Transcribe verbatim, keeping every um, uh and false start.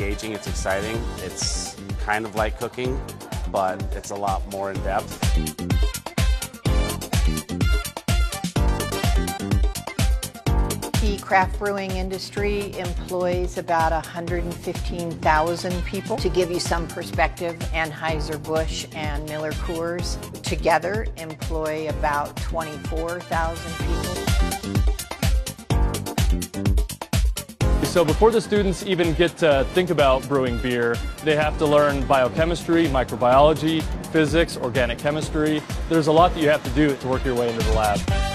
engaging, it's exciting, it's kind of like cooking, but it's a lot more in depth. The craft brewing industry employs about one hundred fifteen thousand people. To give you some perspective, Anheuser-Busch and Miller Coors together employ about twenty-four thousand people. So before the students even get to think about brewing beer, they have to learn biochemistry, microbiology, physics, organic chemistry. There's a lot that you have to do to work your way into the lab.